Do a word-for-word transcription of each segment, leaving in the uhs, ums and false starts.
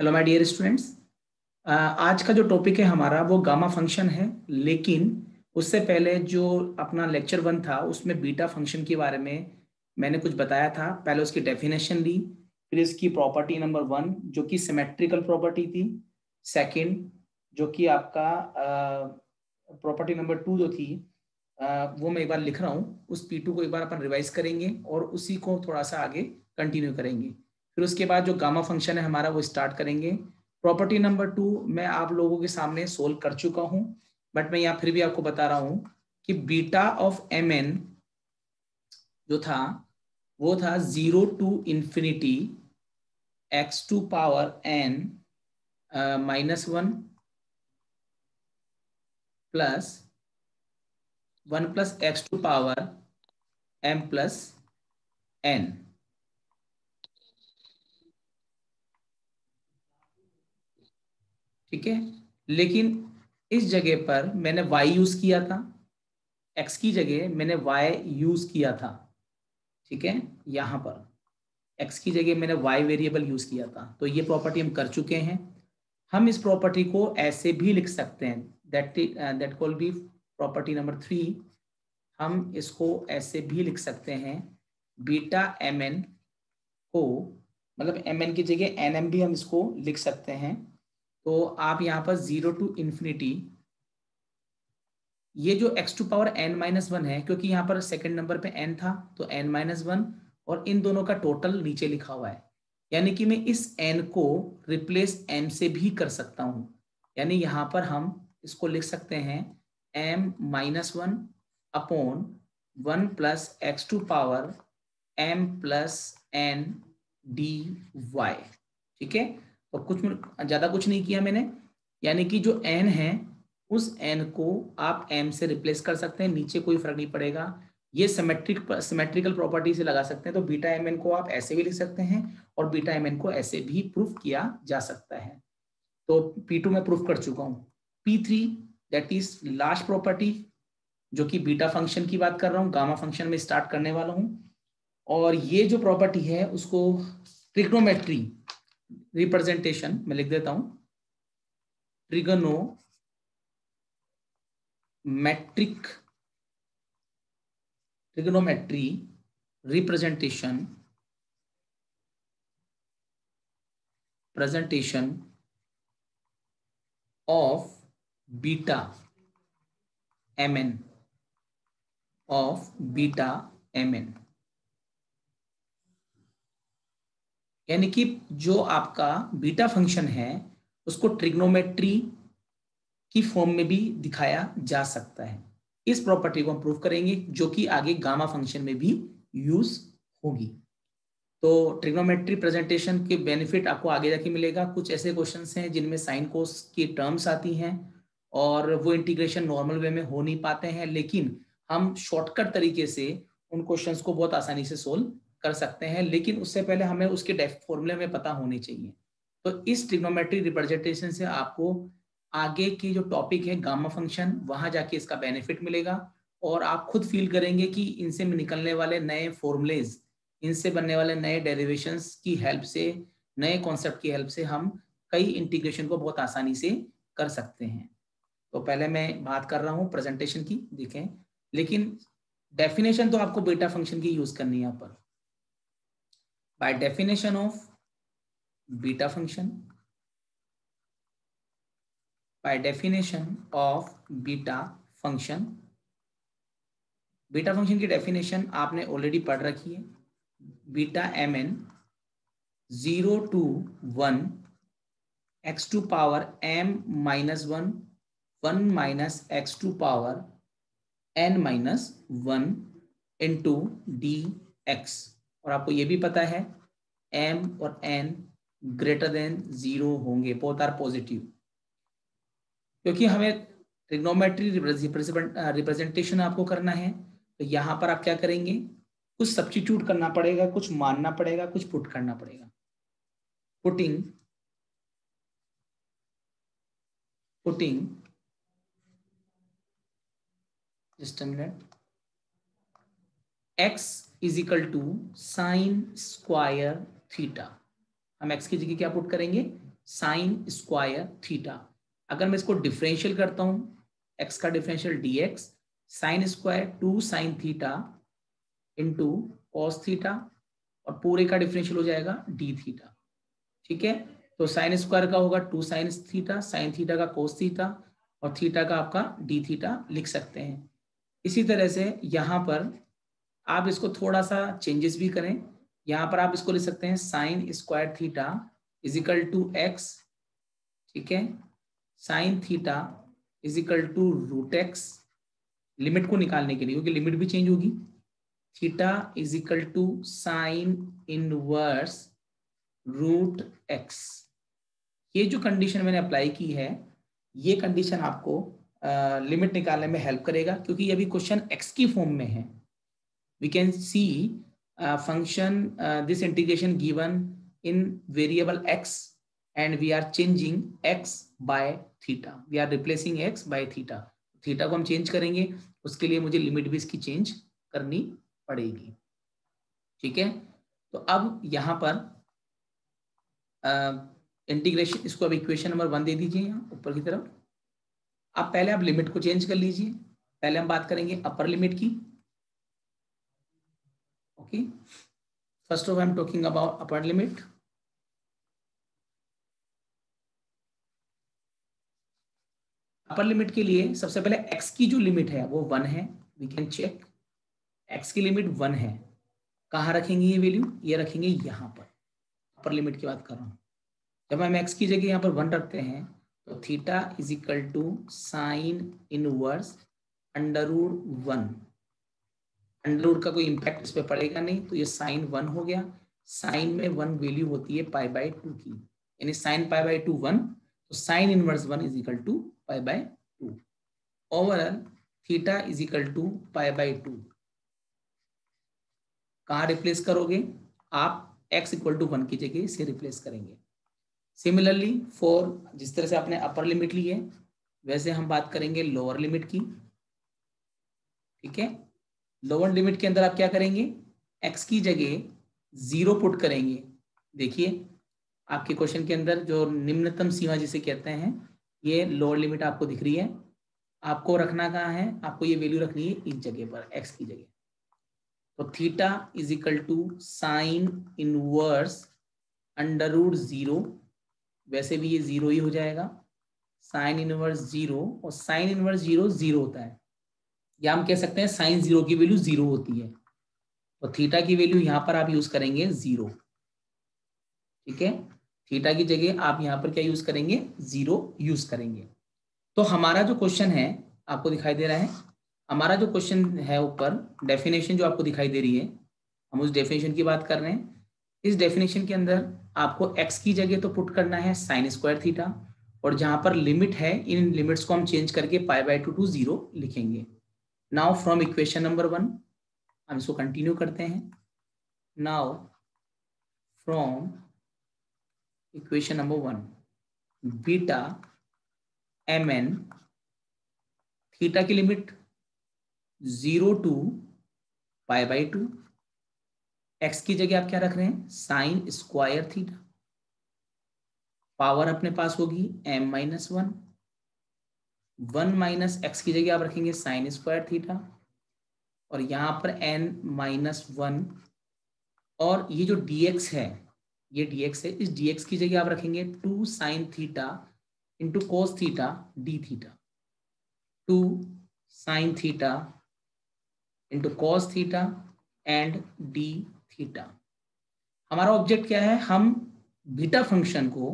Hello my dear students, आज का जो टॉपिक है हमारा वो गामा फंक्शन है, लेकिन उससे पहले जो अपना लेक्चर वन था उसमें बीटा फंक्शन के बारे में मैंने कुछ बताया था। पहले उसकी डेफिनेशन ली, फिर इसकी प्रॉपर्टी नंबर वन जो कि सिमेट्रिकल प्रॉपर्टी थी, सेकंड जो कि आपका प्रॉपर्टी नंबर टू जो थी आ, वो मैं एक बार लिख रहा हूँ, उस पी टू को एक बार अपन रिवाइज करेंगे और उसी को थोड़ा सा आगे कंटिन्यू करेंगे। फिर उसके बाद जो गामा फंक्शन है हमारा वो स्टार्ट करेंगे। प्रॉपर्टी नंबर टू मैं आप लोगों के सामने सोल्व कर चुका हूं, बट मैं यहाँ फिर भी आपको बता रहा हूं कि बीटा ऑफ एम एन जो था वो था zero to infinity x to power n minus one plus one plus x to power m plus n. ठीक है, लेकिन इस जगह पर मैंने y यूज किया था, x की जगह मैंने y यूज किया था। ठीक है, यहाँ पर x की जगह मैंने y वेरिएबल यूज किया था, तो ये प्रॉपर्टी हम कर चुके हैं। हम इस प्रॉपर्टी को ऐसे भी लिख सकते हैं, that that call be property number three. हम इसको ऐसे भी लिख सकते हैं, बीटा एम एन को मतलब एम एन की जगह एन एम भी हम इसको लिख सकते हैं। तो आप यहाँ पर जीरो टू इन्फिनिटी ये जो x to power n minus one है, क्योंकि यहाँ पर सेकंड नंबर पे n था तो n माइनस वन और इन दोनों का टोटल नीचे लिखा हुआ है, यानी कि मैं इस n को रिप्लेस m से भी कर सकता हूँ। यानी यहाँ पर हम इसको लिख सकते हैं m minus one upon one plus x to power m plus n d y. ठीक है, तो कुछ ज़्यादा कुछ नहीं किया मैंने, यानी कि जो n है उस n को आप m से रिप्लेस कर सकते हैं, नीचे कोई फर्क नहीं पड़ेगा। ये सिमेट्रिक सिमेट्रिकल प्रॉपर्टी से लगा सकते हैं, तो बीटा एम एन को आप ऐसे भी लिख सकते हैं और बीटा एम एन को ऐसे भी प्रूफ किया जा सकता है। तो पी टू में प्रूफ कर चुका हूँ। P three that is last property जो कि बीटा फंक्शन की बात कर रहा हूँ, गामा फंक्शन में स्टार्ट करने वाला हूँ। और ये जो प्रॉपर्टी है उसको ट्रिग्नोमेट्री रिप्रेजेंटेशन मैं लिख देता हूं, trigonometric trigonometry representation presentation of beta m n of beta m n. यानी कि जो आपका बीटा फंक्शन है उसको ट्रिग्नोमेट्री की फॉर्म में भी दिखाया जा सकता है। इस प्रॉपर्टी को हम प्रूव करेंगे जो कि आगे गामा फंक्शन में भी यूज होगी। तो ट्रिग्नोमेट्री प्रेजेंटेशन के बेनिफिट आपको आगे जाके मिलेगा। कुछ ऐसे क्वेश्चंस हैं जिनमें साइन कोस की टर्म्स आती हैं और वो इंटीग्रेशन नॉर्मल वे में हो नहीं पाते हैं, लेकिन हम शॉर्टकट तरीके से उन क्वेश्चंस को बहुत आसानी से सोल्व कर सकते हैं। लेकिन उससे पहले हमें उसके डेफ फॉर्मूले में पता होने चाहिए। तो इस ट्रिग्नोमेट्री रिप्रेजेंटेशन से आपको आगे की जो टॉपिक है गामा फंक्शन, वहां जाके इसका बेनिफिट मिलेगा और आप खुद फील करेंगे कि इनसे निकलने वाले नए फॉर्मूलेज, इनसे बनने वाले नए डेरिवेशंस की हेल्प से, नए कॉन्सेप्ट की हेल्प से हम कई इंटीग्रेशन को बहुत आसानी से कर सकते हैं। तो पहले मैं बात कर रहा हूँ प्रेजेंटेशन की, देखें, लेकिन डेफिनेशन तो आपको बीटा फंक्शन की यूज करनी है यहाँ पर। By definition of beta function, by definition of beta function, beta function की definition आपने ऑलरेडी पढ़ रखी है। Beta m n zero to one x to power m minus one one minus x to power n minus one into d x. और आपको ये भी पता है m और n ग्रेटर देन जीरो होंगे, बोथ आर पॉजिटिव, क्योंकि हमें ट्रिग्नोमेट्री रिप्रेजेंटेशन आपको करना है। तो यहाँ पर आप क्या करेंगे, कुछ सब्स्टिट्यूट करना पड़ेगा, कुछ मानना पड़ेगा, कुछ पुट करना पड़ेगा। Putting putting just a minute, x is equal to sine square theta, हम एक्स की जगह क्या पुट करेंगे, साइन स्क्वायर थीटा। अगर मैं इसको डिफरेंशियल करता हूँ, एक्स का differential d x sine square two sine theta into cos theta और पूरे का डिफरेंशियल हो जाएगा डी थीटा। ठीक है, तो साइन स्क्वायर का होगा two sine theta, sine theta का कोस थीटा और थीटा का आपका डी थीटा लिख सकते हैं। इसी तरह से यहाँ पर आप इसको थोड़ा सा चेंजेस भी करें। यहाँ पर आप इसको लिख सकते हैं sine square theta is equal to x, ठीक है, sine theta is equal to root x, limit को निकालने के लिए क्योंकि लिमिट भी चेंज होगी। Theta is equal to sine inverse root x. ये जो कंडीशन मैंने अप्लाई की है, ये कंडीशन आपको लिमिट uh, निकालने में हेल्प करेगा, क्योंकि ये अभी क्वेश्चन एक्स की फॉर्म में है। We can see function this integration given in variable x and we are changing x by theta, we are replacing x by theta. Theta को हम चेंज करेंगे, उसके लिए मुझे लिमिट भी इसकी चेंज करनी पड़ेगी। ठीक है, तो अब यहाँ पर इंटीग्रेशन, इसको अब इक्वेशन नंबर वन दे दीजिए यहाँ ऊपर की तरफ। अब पहले आप लिमिट को चेंज कर लीजिए। पहले हम बात करेंगे अपर लिमिट की। Okay, first of I am talking about upper limit. Upper limit के लिए सबसे पहले x की जो लिमिट है वो वन है। वी कैन चेक x की लिमिट वन है। कहाँ रखेंगे ये वैल्यू? ये रखेंगे यहाँ पर। अपर लिमिट की बात कर रहा हूँ। जब हम x की जगह यहाँ पर वन रखते हैं तो theta is equal to sine inverse under root one. Under root का कोई इम्पैक्ट इस पर पड़ेगा नहीं, तो ये साइन वन हो गया। साइन में वन वैल्यू होती है पाई बाई टू की, यानी sine pi by two one, तो sine inverse one is equal to pi by two. Overall theta is equal to pi by two. कहाँ रिप्लेस करोगे आप? एक्स इक्वल टू वन की जगह से रिप्लेस करेंगे। सिमिलरली फॉर, जिस तरह से आपने अपर लिमिट ली है वैसे हम बात करेंगे लोअर लिमिट की। ठीक है, लोअर लिमिट के अंदर आप क्या करेंगे? एक्स की जगह जीरो पुट करेंगे। देखिए आपके क्वेश्चन के अंदर जो निम्नतम सीमा जिसे कहते हैं, ये लोअर लिमिट आपको दिख रही है। आपको रखना कहाँ है? आपको ये वैल्यू रखनी है इस जगह पर, एक्स की जगह। तो theta is equal to sine inverse under root zero, वैसे भी ये जीरो ही हो जाएगा, साइन इनवर्स जीरो। और साइन इनवर्स जीरो जीरो होता है, या हम कह सकते हैं साइन जीरो की वैल्यू जीरो होती है। तो थीटा की वैल्यू यहाँ पर आप यूज करेंगे जीरो। ठीक है, थीटा की जगह आप यहाँ पर क्या यूज करेंगे? जीरो यूज करेंगे। तो हमारा जो क्वेश्चन है, आपको दिखाई दे रहा है, हमारा जो क्वेश्चन है ऊपर डेफिनेशन जो आपको दिखाई दे रही है, हम उस डेफिनेशन की बात कर रहे हैं। इस डेफिनेशन के अंदर आपको एक्स की जगह तो पुट करना है साइन स्क्वायर थीटा, और जहाँ पर लिमिट है इन लिमिट्स को हम चेंज करके pi by two to zero लिखेंगे। Now from equation number one हम इसको कंटिन्यू करते हैं। Now from equation number one, beta mn, theta की limit zero to pi by two. X की जगह आप क्या रख रहे हैं? Sine square theta. पावर अपने पास होगी m minus one. One minus x की जगह आप रखेंगे साइन स्क्वायर थीटा, और यहाँ पर n माइनस वन। और ये जो dx है, ये dx है, इस dx की जगह आप रखेंगे two sine theta into cos theta d theta. Two sine theta into cos theta and d theta. हमारा ऑब्जेक्ट क्या है? हम बीटा फंक्शन को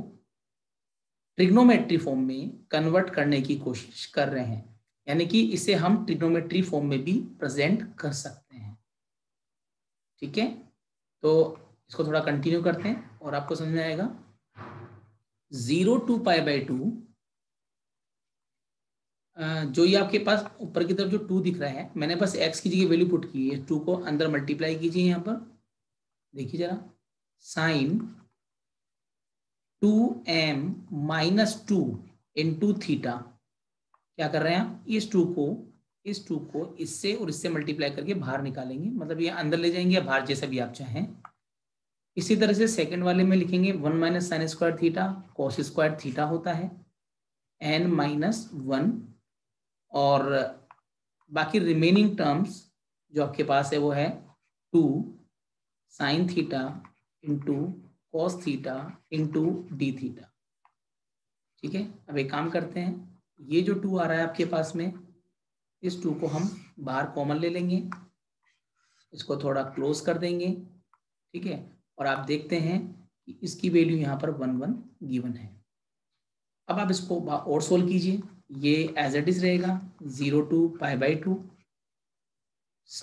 ट्रिग्नोमेट्री फॉर्म में कन्वर्ट करने की कोशिश कर रहे हैं, यानी कि इसे हम ट्रिग्नोमेट्री फॉर्म में भी प्रेजेंट कर सकते हैं। ठीक है, तो इसको थोड़ा कंटिन्यू करते हैं और आपको समझ में आएगा। Zero to pi by two, जो ये आपके पास ऊपर की तरफ जो टू दिख रहा है, मैंने बस एक्स की जगह वैल्यू पुट की है। टू को अंदर मल्टीप्लाई कीजिए, यहाँ पर देखिए जरा, sine two m minus two into theta. क्या कर रहे हैं आप? इस टू को इस टू को इससे और इससे मल्टीप्लाई करके बाहर निकालेंगे, मतलब ये अंदर ले जाएंगे या बाहर, जैसा भी आप चाहें। इसी तरह से सेकंड वाले में लिखेंगे one minus sine square theta cos square theta होता है एन माइनस वन, और बाकी रिमेनिंग टर्म्स जो आपके पास है वो है two sine theta into cos theta into d theta. ठीक है, अब एक काम करते हैं, ये जो टू आ रहा है आपके पास में, इस टू को हम बाहर कॉमन ले लेंगे, इसको थोड़ा क्लोज कर देंगे। ठीक है, और आप देखते हैं कि इसकी वैल्यू यहाँ पर वन वन गिवन है। अब आप इसको और सोल्व कीजिए, ये एज इट इज रहेगा zero to pi by two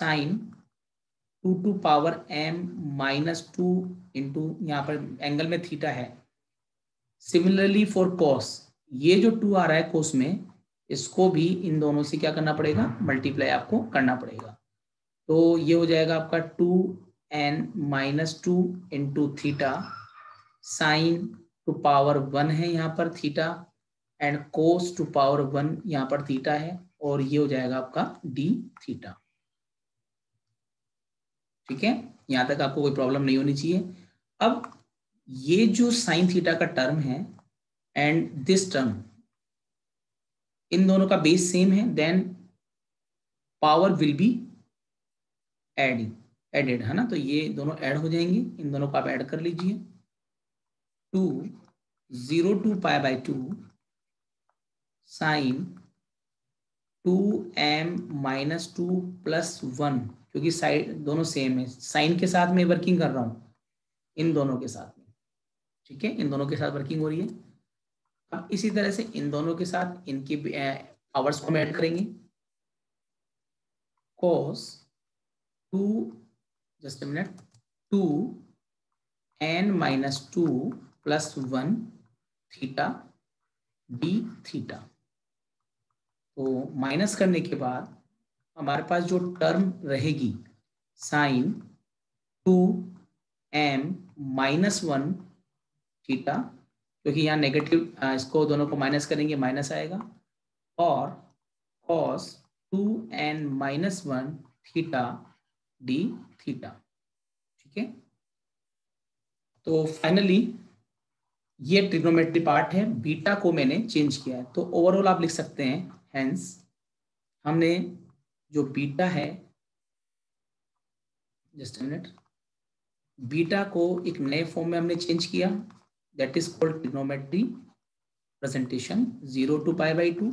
sine two to power m minus two into, यहाँ पर एंगल में थीटा है। सिमिलरली फॉर कॉस, ये जो टू आ रहा है कोस में, इसको भी इन दोनों से क्या करना पड़ेगा, मल्टीप्लाई आपको करना पड़ेगा। तो ये हो जाएगा आपका two n minus two into theta sine to power one है यहाँ पर theta, and cos to power one यहाँ पर थीटा है, और ये हो जाएगा आपका डी थीटा। ठीक है, यहाँ तक आपको कोई प्रॉब्लम नहीं होनी चाहिए। अब ये जो साइन थीटा का टर्म है एंड दिस टर्म, इन दोनों का बेस सेम है, then power will be add added है ना, तो ये दोनों ऐड हो जाएंगे, इन दोनों को आप ऐड कर लीजिए। Two zero to pi by two sine two m minus two plus one, क्योंकि साइन दोनों सेम है, साइन के साथ मैं वर्किंग कर रहा हूँ, इन दोनों के साथ। ठीक है, इन दोनों के साथ वर्किंग हो रही है। अब इसी तरह से इन दोनों के साथ इनके पावर्स को ऐड करेंगे, cos to just a minute two n minus two plus one theta d theta. तो माइनस करने के बाद हमारे पास जो टर्म रहेगी sine two m minus one theta, क्योंकि यहाँ नेगेटिव, इसको दोनों को माइनस करेंगे माइनस आएगा, और cos two n minus one theta d theta. ठीक है, तो फाइनली ये ट्रिग्नोमेट्री पार्ट है, बीटा को मैंने चेंज किया है। तो ओवरऑल आप लिख सकते हैं, हैंस हमने जो बीटा है, जस्ट मिनट, बीटा को एक नए फॉर्म में हमने चेंज किया, that is called trigonometry presentation. Zero to pi by two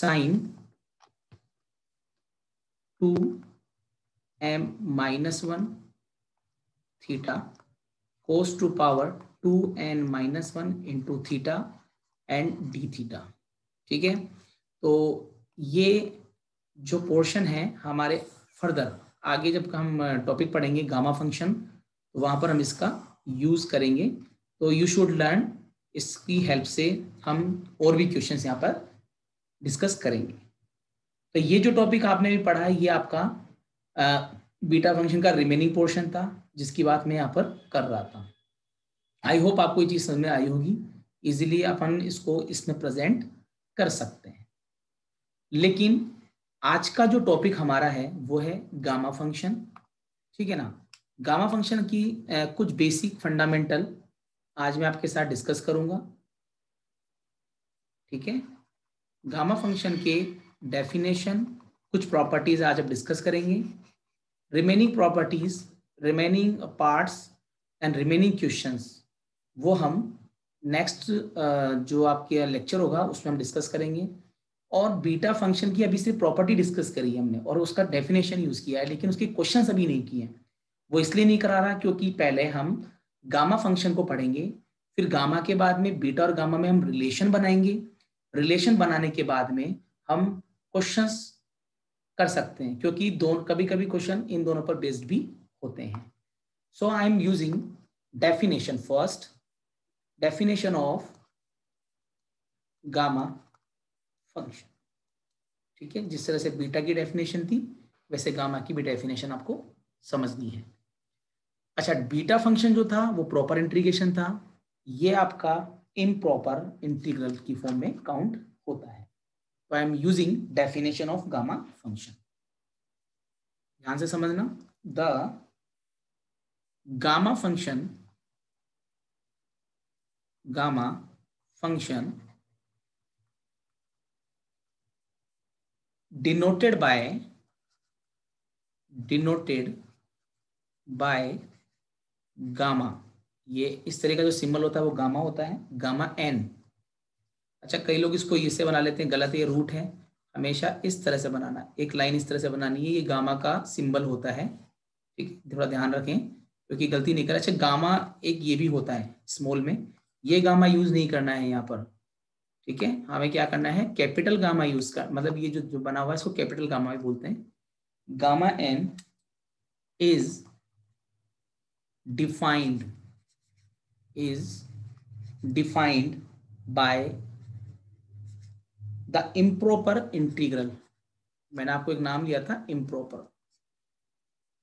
sine two m minus one theta cos to power two n minus one into theta and d theta. ठीक है, तो ये जो पोर्शन है हमारे, फर्दर आगे जब हम टॉपिक पढ़ेंगे गामा फंक्शन, तो वहाँ पर हम इसका यूज करेंगे। तो यू शुड लर्न, इसकी हेल्प से हम और भी क्वेश्चंस यहाँ पर डिस्कस करेंगे। तो ये जो टॉपिक आपने भी पढ़ा है, ये आपका आ, बीटा फंक्शन का रिमेनिंग पोर्शन था, जिसकी बात मैं यहाँ पर कर रहा था। आई होप आपको ये चीज़ समझ में आई होगी, इजीली अपन इसको इसमें प्रेजेंट कर सकते हैं। लेकिन आज का जो टॉपिक हमारा है वो है गामा फंक्शन। ठीक है ना, गामा फंक्शन की कुछ बेसिक फंडामेंटल आज मैं आपके साथ डिस्कस करूंगा। ठीक है, गामा फंक्शन के डेफिनेशन, कुछ प्रॉपर्टीज आज हम डिस्कस करेंगे, remaining properties, remaining parts and remaining questions, वो हम नेक्स्ट जो आपके लेक्चर होगा उसमें हम डिस्कस करेंगे। और बीटा फंक्शन की अभी सिर्फ प्रॉपर्टी डिस्कस करी है हमने, और उसका डेफिनेशन यूज किया है, लेकिन उसके क्वेश्चंस अभी नहीं किए हैं। वो इसलिए नहीं करा रहा क्योंकि पहले हम गामा फंक्शन को पढ़ेंगे, फिर गामा के बाद में बीटा और गामा में हम रिलेशन बनाएंगे, रिलेशन बनाने के बाद में हम क्वेश्चंस कर सकते हैं, क्योंकि दोनों कभी कभी क्वेश्चन इन दोनों पर बेस्ड भी होते हैं। So I am using definition first, definition of gamma function. ठीक है, जिस तरह से बीटा की डेफिनेशन थी, वैसे गामा की भी डेफिनेशन आपको समझनी है। अच्छा, बीटा फंक्शन जो था वो प्रॉपर इंटीग्रेशन था, ये आपका इम्प्रॉपर इंटीग्रल की फॉर्म में काउंट होता है। तो I am using definition of gamma function. ध्यान से समझना, the gamma function gamma function denoted by denoted by gamma, ये इस तरह का जो सिंबल होता है वो गामा होता है, गामा एन। अच्छा, कई लोग इसको ये से बना लेते हैं, गलत है, ये रूट है। हमेशा इस तरह से बनाना, एक लाइन इस तरह से बनानी है, ये गामा का सिंबल होता है। ठीक, थोड़ा ध्यान रखें क्योंकि तो गलती नहीं करें। अच्छा, गामा एक ये भी होता है स्मॉल में, ये गामा यूज नहीं करना है यहाँ पर। ठीक है, हमें क्या करना है, कैपिटल गामा यूज कर, मतलब ये जो जो बना हुआ है इसको कैपिटल गामा भी बोलते हैं। Gamma n is defined is defined by the improper integral. मैंने आपको एक नाम लिया था, इम्प्रॉपर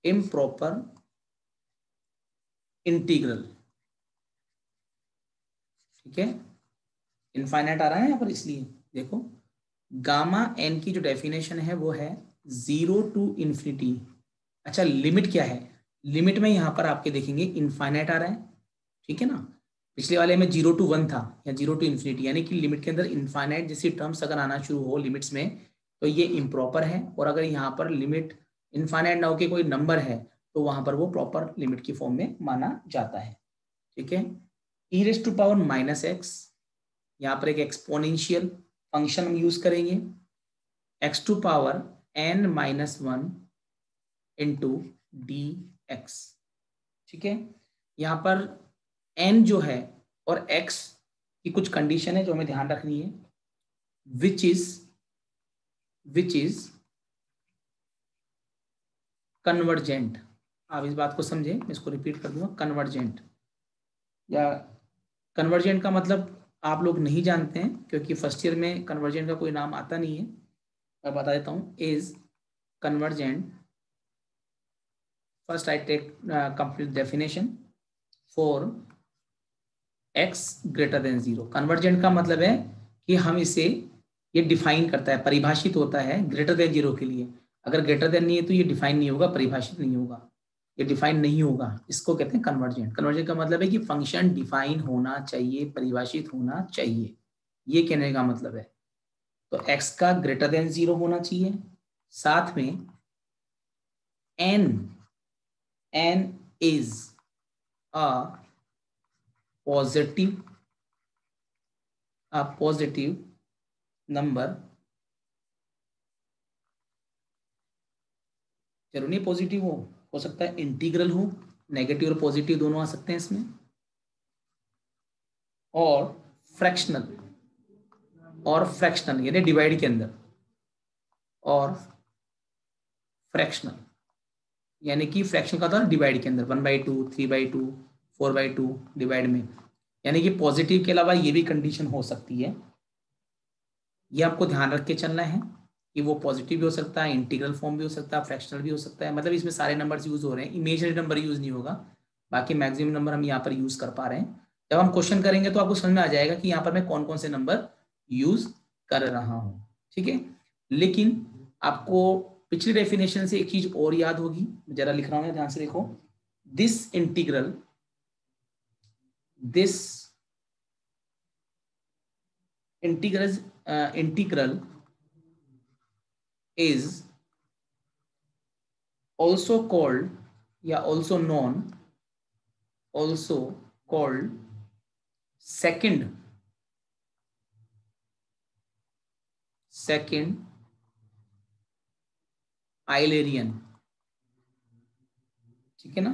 इम्प्रॉपर इंटीग्रल। ठीक है, इनफाइनाइट आ रहा है यहाँ पर, इसलिए देखो गामा एन की जो डेफिनेशन है वो है जीरो टू इन्फिनिटी। अच्छा, लिमिट क्या है, लिमिट में यहाँ पर आपके देखेंगे इनफाइनाइट आ रहा है। ठीक है ना, पिछले वाले में जीरो टू वन था या जीरो टू इन्फिनिटी, यानी कि लिमिट के अंदर इनफाइनाइट जैसी टर्म्स अगर आना शुरू हो लिमिट्स में तो ये इम्प्रॉपर है, और अगर यहाँ पर लिमिट इनफाइनाइट ना होकर कोई नंबर है तो वहाँ पर वो प्रॉपर लिमिट की फॉर्म में माना जाता है। ठीक है, e raise to power minus x, यहाँ पर एक एक्सपोनेंशियल फंक्शन हम यूज करेंगे, x to power n minus one into d x. ठीक है, यहाँ पर एन जो है और एक्स की कुछ कंडीशन है जो हमें ध्यान रखनी है, which is which is convergent. आप इस बात को समझें, मैं इसको रिपीट कर दूंगा, कन्वर्जेंट या कन्वर्जेंट का मतलब आप लोग नहीं जानते हैं क्योंकि फर्स्ट ईयर में कन्वर्जेंट का कोई नाम आता नहीं है। मैं बता देता हूँ, is convergent. First I take complete definition for x greater than zero. Convergent का मतलब है कि हम इसे, ये डिफाइन करता है, परिभाषित होता है ग्रेटर देन जीरो के लिए। अगर ग्रेटर देन नहीं है तो ये डिफाइन नहीं होगा, परिभाषित नहीं होगा, ये डिफाइन नहीं होगा, इसको कहते हैं कन्वर्जेंट। कन्वर्जेंट का मतलब है कि फंक्शन डिफाइन होना चाहिए, परिभाषित होना चाहिए, ये कहने का मतलब है। तो x का ग्रेटर देन जीरो होना चाहिए, साथ में n n is a positive a positive number. जरूरी पॉजिटिव हो हो सकता है इंटीग्रल हो, नेगेटिव और पॉजिटिव दोनों आ सकते हैं इसमें, और फ्रैक्शनल और फ्रैक्शनल यानी डिवाइड के अंदर, और फ्रैक्शनल यानी कि फ्रैक्शन का था डिवाइड के अंदर, one by two, three by two, four by two divide में, यानी कि पॉजिटिव के अलावा ये भी कंडीशन हो सकती है। ये आपको ध्यान रख के चलना है कि वो पॉजिटिव भी हो सकता है, इंटीग्रल फॉर्म भी हो सकता है, फ्रैक्शनल भी हो सकता है, मतलब इसमें सारे नंबर्स यूज हो रहे हैं। इमेजनरी नंबर यूज नहीं होगा, बाकी मैक्सिमम नंबर हम यहाँ पर यूज कर पा रहे हैं। जब हम क्वेश्चन करेंगे तो आपको समझ में आ जाएगा कि यहाँ पर मैं कौन कौन से नंबर यूज कर रहा हूँ। ठीक है, लेकिन आपको पिछली डेफिनेशन से एक चीज और याद होगी, जरा लिख रहा हूँ, ध्यान से देखो। This integral this integral integral is also called या also known also called second second Eulerian। ठीक है ना,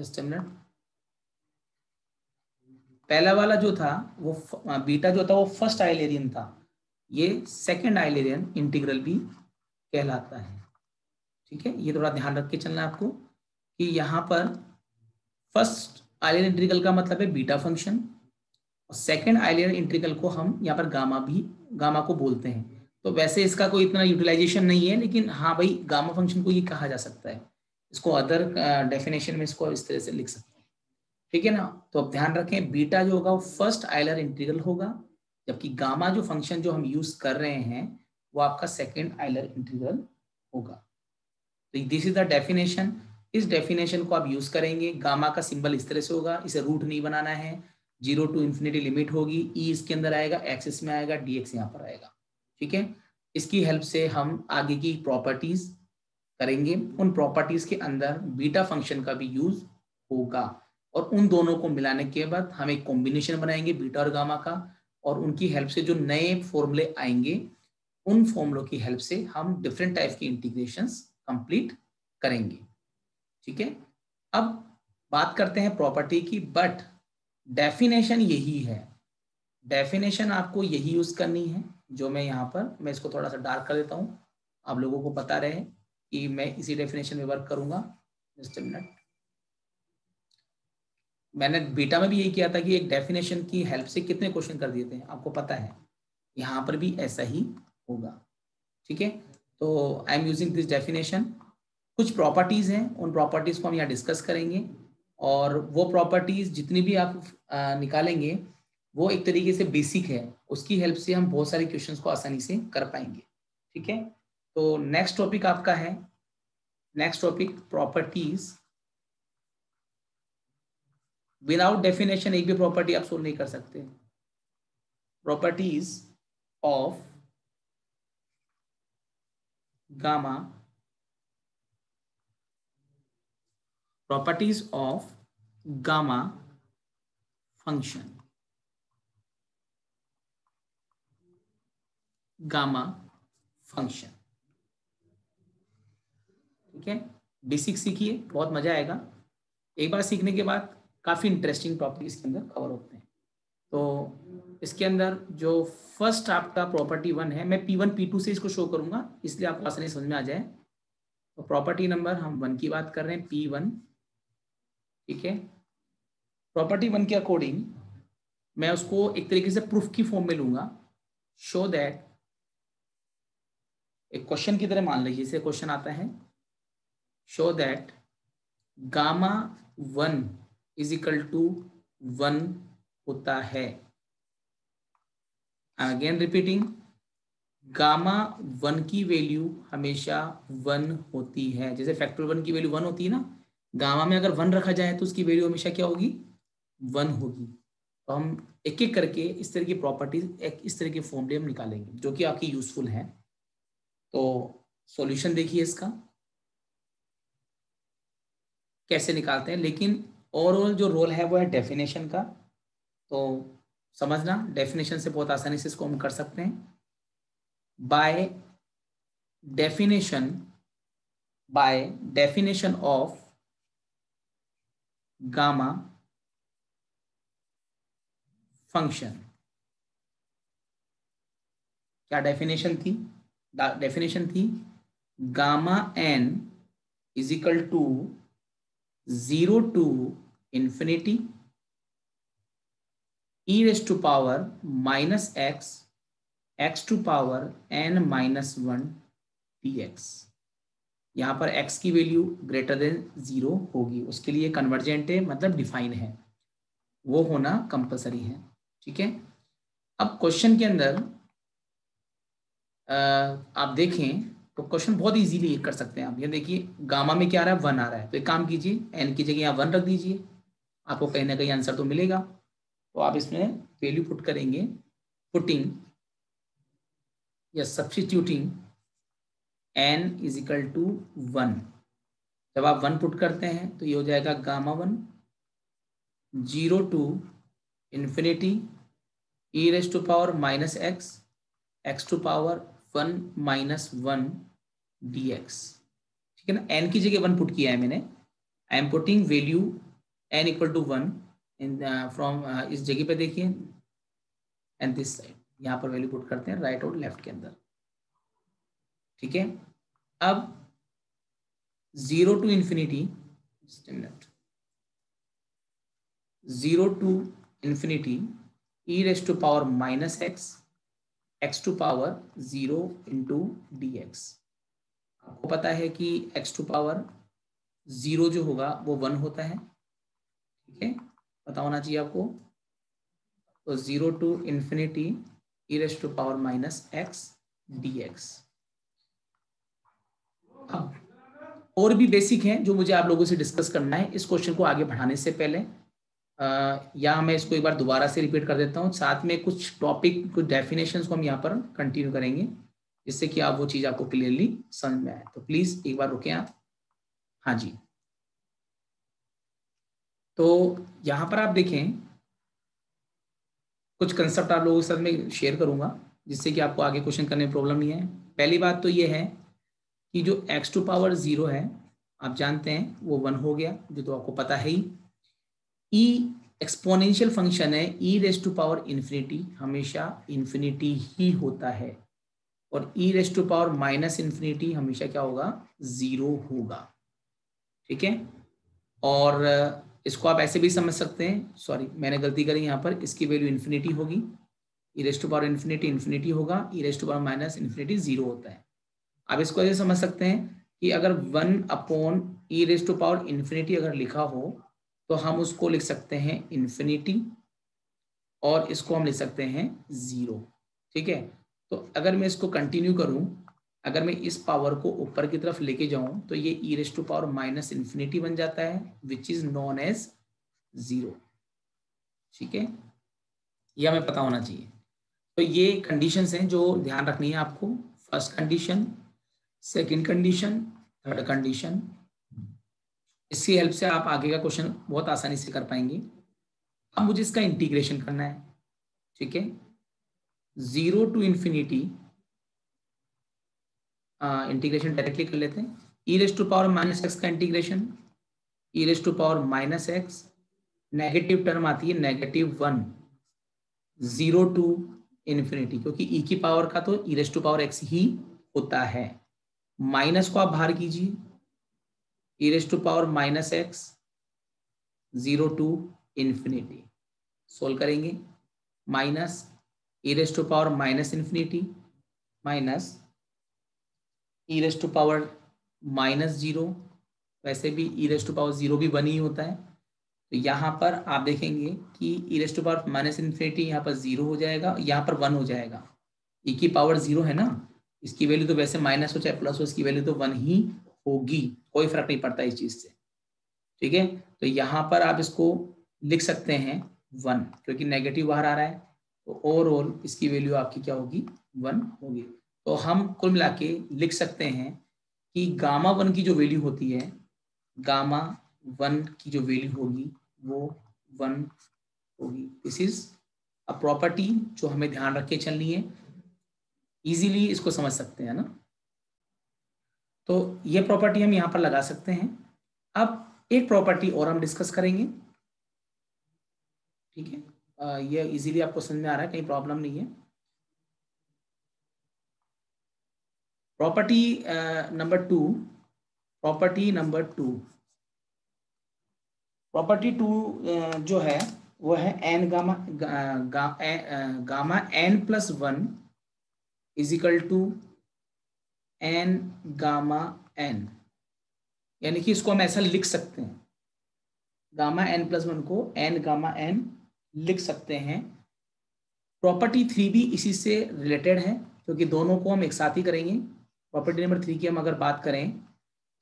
just a minute। पहला वाला जो था वो बीटा जो था वो फर्स्ट Eulerian था, ये सेकेंड आइलेरियन इंटीग्रल भी कहलाता है। ठीक है, ये थोड़ा ध्यान रख के चलना है आपको कि यहाँ पर फर्स्ट आइलेरियन इंटीग्रल का मतलब है बीटा फंक्शन, और सेकेंड आइलेरियन इंटीग्रल को हम यहाँ पर गामा भी गामा को बोलते हैं। तो वैसे इसका कोई इतना यूटिलाइजेशन नहीं है, लेकिन हाँ भाई, गामा फंक्शन को ये कहा जा सकता है, इसको अदर डेफिनेशन में इसको इस तरह से लिख सकते हैं। ठीक है ना, तो अब ध्यान रखें, बीटा जो होगा वो फर्स्ट आइलेरियन इंटीग्रल होगा, जबकि गामा जो फंक्शन जो हम यूज कर रहे हैं वो आपका सेकेंड आइलर इंटीग्रल होगा। तो दिस इज द डेफिनेशन इस डेफिनेशन को आप यूज करेंगे। गामा का सिंबल इस तरह से होगा, इसे रूट नहीं बनाना है, जीरो टू इन्फिनिटी लिमिट होगी, ई इसके अंदर आएगा, एक्सेस में आएगा, डीएक्स यहाँ पर आएगा। ठीक है, इसकी हेल्प से हम आगे की प्रॉपर्टीज करेंगे, उन प्रॉपर्टीज के अंदर बीटा फंक्शन का भी यूज होगा और उन दोनों को मिलाने के बाद हम एक कॉम्बिनेशन बनाएंगे बीटा और गामा का, और उनकी हेल्प से जो नए फॉर्मूले आएंगे उन फॉर्मूलों की हेल्प से हम डिफरेंट टाइप के इंटीग्रेशंस कंप्लीट करेंगे। ठीक है, अब बात करते हैं प्रॉपर्टी की, बट डेफिनेशन यही है, डेफिनेशन आपको यही यूज करनी है जो मैं यहाँ पर, मैं इसको थोड़ा सा डार्क कर देता हूँ, आप लोगों को पता रहे कि मैं इसी डेफिनेशन में वर्क करूंगा। जस्ट अ मिनट, मैंने बीटा में भी यही किया था कि एक डेफिनेशन की हेल्प से कितने क्वेश्चन कर दिए थे, आपको पता है, यहाँ पर भी ऐसा ही होगा। ठीक है, तो I am using this definition. कुछ प्रॉपर्टीज हैं, उन प्रॉपर्टीज को हम यहाँ डिस्कस करेंगे और वो प्रॉपर्टीज जितनी भी आप निकालेंगे वो एक तरीके से बेसिक है, उसकी हेल्प से हम बहुत सारे क्वेश्चंस को आसानी से कर पाएंगे। ठीक है, तो नेक्स्ट टॉपिक आपका है, next topic properties without definition, एक भी प्रॉपर्टी आप सोल्व नहीं कर सकते। Properties of gamma, properties of gamma function, gamma function. ठीक है, बेसिक सीखिए, बहुत मजा आएगा, एक बार सीखने के बाद काफी इंटरेस्टिंग प्रॉपर्टीज के अंदर कवर होते हैं। तो इसके अंदर जो फर्स्ट आपका प्रॉपर्टी वन है, मैं पी वन पी टू से इसको शो करूंगा इसलिए आपको आसानी समझ में आ जाए। तो प्रॉपर्टी नंबर हम वन की बात कर रहे हैं, पी वन। ठीक है, प्रॉपर्टी वन के अकॉर्डिंग मैं उसको एक तरीके से प्रूफ की फॉर्म में लूंगा, शो दैट, एक क्वेश्चन की तरह मान लीजिए, इसे क्वेश्चन आता है, show that gamma one is equal to one होता है। अगेन रिपीटिंग, गामा वन की वैल्यू हमेशा वन होती है, जैसे फैक्टर वन की वैल्यू वन होती है ना, गामा में अगर वन रखा जाए तो उसकी वैल्यू हमेशा क्या होगी, वन होगी। तो हम एक एक करके इस तरह की प्रॉपर्टीज, एक इस तरह के फॉर्मूले हम निकालेंगे जो कि आपकी यूजफुल है। तो सॉल्यूशन देखिए इसका कैसे निकालते हैं, लेकिन ओवरऑल जो रोल है वो है डेफिनेशन का, तो समझना डेफिनेशन से बहुत आसानी से इसको हम कर सकते हैं। By definition, by definition of gamma function, क्या डेफिनेशन थी, डेफिनेशन थी gamma n is equal to zero to infinity e raise to power minus x x to power n minus one d x. यहाँ पर x की value greater than zero होगी, उसके लिए convergent है, मतलब डिफाइन है, वो होना कंपलसरी है। ठीक है, अब क्वेश्चन के अंदर आप देखें तो क्वेश्चन बहुत इजीली कर सकते हैं आप, ये देखिए गामा में क्या आ रहा है, वन आ रहा है, तो एक काम कीजिए, एन की जगह यहाँ वन रख दीजिए, आपको कहीं ना कहीं आंसर तो मिलेगा। तो आप इसमें वैल्यू पुट करेंगे, पुटिंग या substituting n is equal to one. जब आप वन पुट करते हैं तो ये हो जाएगा gamma one zero to infinity e raise to power minus x x to power one minus one d x. ठीक है ना, एन की जगह वन पुट किया है मैंने, I am putting value n equal to one in from, इस जगह पे देखिए एंड दिस साइड, यहाँ पर वैल्यू पुट करते हैं राइट और लेफ्ट के अंदर। ठीक है, अब zero to infinity, zero to infinity e raise to power minus x x to power zero into d x. आपको पता है कि एक्स टू पावर जीरो जो होगा वो वन होता है, ठीक है, पता होना चाहिए आपको। तो zero to infinity e raise to power minus x d x. अब और भी बेसिक हैं जो मुझे आप लोगों से डिस्कस करना है। इस क्वेश्चन को आगे बढ़ाने से पहले आ, या मैं इसको एक बार दोबारा से रिपीट कर देता हूँ, साथ में कुछ टॉपिक कुछ डेफिनेशंस को हम यहाँ पर कंटिन्यू करेंगे जिससे कि आप वो चीज़ आपको क्लियरली समझ में आए। तो प्लीज़ एक बार रुकें आप। हाँ जी, तो यहाँ पर आप देखें कुछ कंसेप्ट आप लोगों के साथ में शेयर करूँगा जिससे कि आपको आगे क्वेश्चन करने में प्रॉब्लम नहीं है। पहली बात तो ये है कि जो एक्स टू पावर ज़ीरो है आप जानते हैं वो वन हो गया, जो तो आपको पता है ही। ई एक्सपोनेंशियल फंक्शन है, e raise to power infinity हमेशा इन्फिनिटी ही होता है और e raise to power minus infinity हमेशा क्या होगा, ज़ीरो होगा। ठीक है, और इसको आप ऐसे भी समझ सकते हैं, सॉरी मैंने गलती करी यहाँ पर, इसकी वैल्यू इन्फिनिटी होगी, e raise to power infinity infinity होगा, e raise to power minus infinity zero होता है। आप इसको ये समझ सकते हैं कि अगर one upon e raise to power infinity अगर लिखा हो तो हम उसको लिख सकते हैं इन्फिनिटी और इसको हम लिख सकते हैं ज़ीरो। ठीक है, तो अगर मैं इसको कंटिन्यू करूं, अगर मैं इस पावर को ऊपर की तरफ लेके जाऊं तो ये e raise to power minus infinity बन जाता है which is known as zero. ठीक है, यह हमें पता होना चाहिए। तो ये कंडीशंस हैं जो ध्यान रखनी है आपको, first condition, second condition, third condition. इसकी हेल्प से आप आगे का क्वेश्चन बहुत आसानी से कर पाएंगे। अब मुझे इसका इंटीग्रेशन करना है। ठीक है, zero to infinity integration directly कर लेते हैं। E raise to power minus x का integration, e raise to power minus x, negative term आती है negative one, zero to infinity क्योंकि ई की पावर का तो e raise to power x ही होता है। माइनस को आप बाहर कीजिए, e raise to power minus x, zero to infinity. Solve करेंगे, minus e raise to power minus infinity minus e raise to power minus zero, वैसे भी e raise to power zero भी वन ही होता है। तो यहाँ पर आप देखेंगे कि e raise to power minus infinity यहाँ पर जीरो हो जाएगा, यहाँ पर वन हो जाएगा। ई की पावर जीरो है ना, इसकी वैल्यू तो वैसे माइनस हो चाहे प्लस हो, इसकी वैल्यू तो वन ही होगी, कोई फर्क नहीं पड़ता इस चीज से। ठीक है, तो यहाँ पर आप इसको लिख सकते हैं वन क्योंकि नेगेटिव बाहर आ रहा है, तो ओवरऑल इसकी वैल्यू आपकी क्या होगी, वन होगी। तो हम कुल मिला के लिख सकते हैं कि गामा वन की जो वैल्यू होती है, गामा वन की जो वैल्यू होगी वो वन होगी। दिस इज अ प्रॉपर्टी जो हमें ध्यान रख के चलनी है, इजीली इसको समझ सकते हैं ना। तो ये प्रॉपर्टी हम यहाँ पर लगा सकते हैं। अब एक प्रॉपर्टी और हम डिस्कस करेंगे। ठीक है, ये इजीली आपको समझ में आ रहा है, कहीं प्रॉब्लम नहीं है। Property number two, property number two property two जो है वो है एन गामा गा, gamma n plus one is equal to n gamma n, यानी कि इसको हम ऐसा लिख सकते हैं, गामा एन प्लस वन को एन गामा एन लिख सकते हैं। प्रॉपर्टी थ्री भी इसी से रिलेटेड है क्योंकि दोनों को हम एक साथ ही करेंगे। प्रॉपर्टी नंबर थ्री की हम अगर बात करें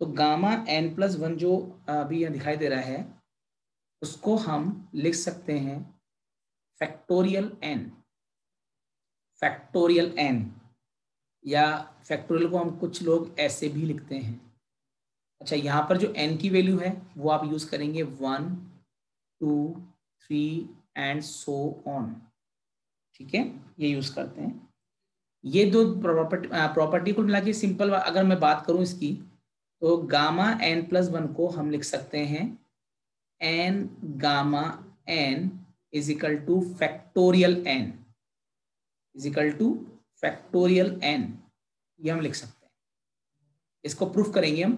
तो गामा एन प्लस वन जो अभी यहाँ दिखाई दे रहा है उसको हम लिख सकते हैं फैक्टोरियल एन, फैक्टोरियल एन या फैक्टोरियल को हम कुछ लोग ऐसे भी लिखते हैं। अच्छा, यहाँ पर जो एन की वैल्यू है वो आप यूज़ करेंगे one two three and so on. ठीक है, ये यूज़ करते हैं। ये दो प्रॉपर्टी प्रॉपर्टी को मिला के सिंपल अगर मैं बात करूँ इसकी तो गामा एन प्लस वन को हम लिख सकते हैं n gamma n is equal to factorial n is equal to factorial n, ये हम लिख सकते हैं। इसको प्रूफ करेंगे हम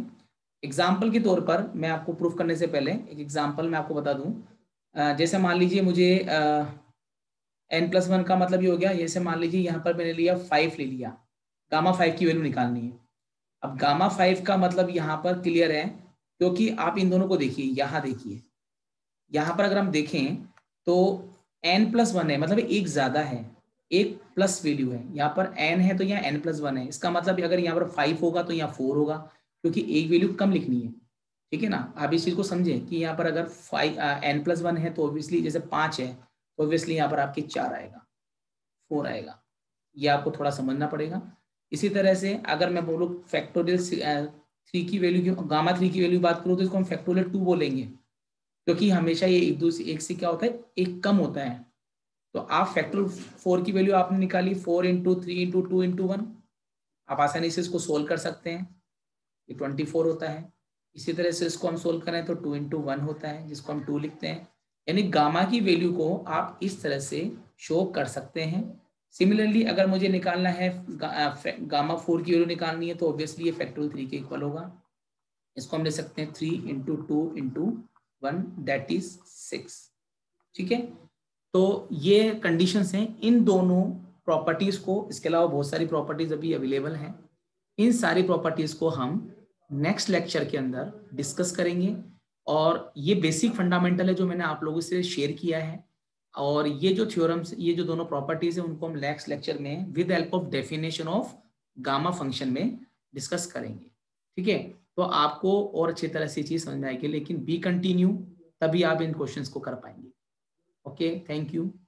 एग्जाम्पल के तौर पर। मैं आपको प्रूफ करने से पहले एक एग्जाम्पल मैं आपको बता दूं। जैसे मान लीजिए मुझे एन प्लस वन का मतलब ये हो गया, जैसे मान लीजिए यहाँ पर मैंने लिया फाइव ले लिया, गामा फाइव की वैल्यू निकालनी है। अब गामा फाइव का मतलब यहाँ पर क्लियर है क्योंकि आप इन दोनों को देखिए, यहाँ देखिए, यहाँ पर अगर हम देखें तो एन प्लस वन है मतलब एक ज़्यादा है, एक प्लस वैल्यू है। यहाँ पर एन है तो यहाँ एन प्लस वन है, इसका मतलब अगर यहाँ पर फाइव होगा तो यहाँ फोर होगा, क्योंकि एक वैल्यू कम लिखनी है, ठीक है ना। आप इस चीज को समझें कि यहाँ पर अगर फाइव एन प्लस वन है तो ऑब्वियसली जैसे पाँच है तो ऑब्वियसली यहाँ पर आपके चार आएगा, फोर आएगा, ये आपको थोड़ा समझना पड़ेगा। इसी तरह से अगर मैं बोलूँ फैक्टोरियल थ्री की वैल्यू की गामा थ्री की वैल्यू बात करूँ तो इसको हम फैक्टोरियल टू बोलेंगे, क्योंकि हमेशा ये एक दूसरे एक से क्या होता है, एक कम होता है। तो आप फैक्टोरियल फोर की वैल्यू आपने निकाली, four into three into two into one, आप आसानी से इसको सोल्व कर सकते हैं, ये ट्वेंटी फोर होता है। इसी तरह से इसको हम सोल्व करें तो टू इंटू वन होता है, जिसको हम टू लिखते हैं। यानी गामा की वैल्यू को आप इस तरह से शो कर सकते हैं। सिमिलरली अगर मुझे निकालना है गा, गामा फोर की वैल्यू निकालनी है तो ऑब्वियसली ये फैक्टोरियल थ्री के इक्वल होगा, इसको हम ले सकते हैं three into two into one, that is six, ठीक है। तो ये कंडीशंस हैं इन दोनों प्रॉपर्टीज़ को, इसके अलावा बहुत सारी प्रॉपर्टीज़ अभी अवेलेबल हैं। इन सारी प्रॉपर्टीज़ को हम नेक्स्ट लेक्चर के अंदर डिस्कस करेंगे, और ये बेसिक फंडामेंटल है जो मैंने आप लोगों से शेयर किया है। और ये जो थ्योरम्स, ये जो दोनों प्रॉपर्टीज हैं उनको हम नेक्स्ट लेक्चर में with help of definition of gamma function में डिस्कस करेंगे, ठीक है। तो आपको और अच्छी तरह से चीज़ समझ आएगी, लेकिन बी कंटिन्यू, तभी आप इन क्वेश्चंस को कर पाएंगे। Okay, thank you.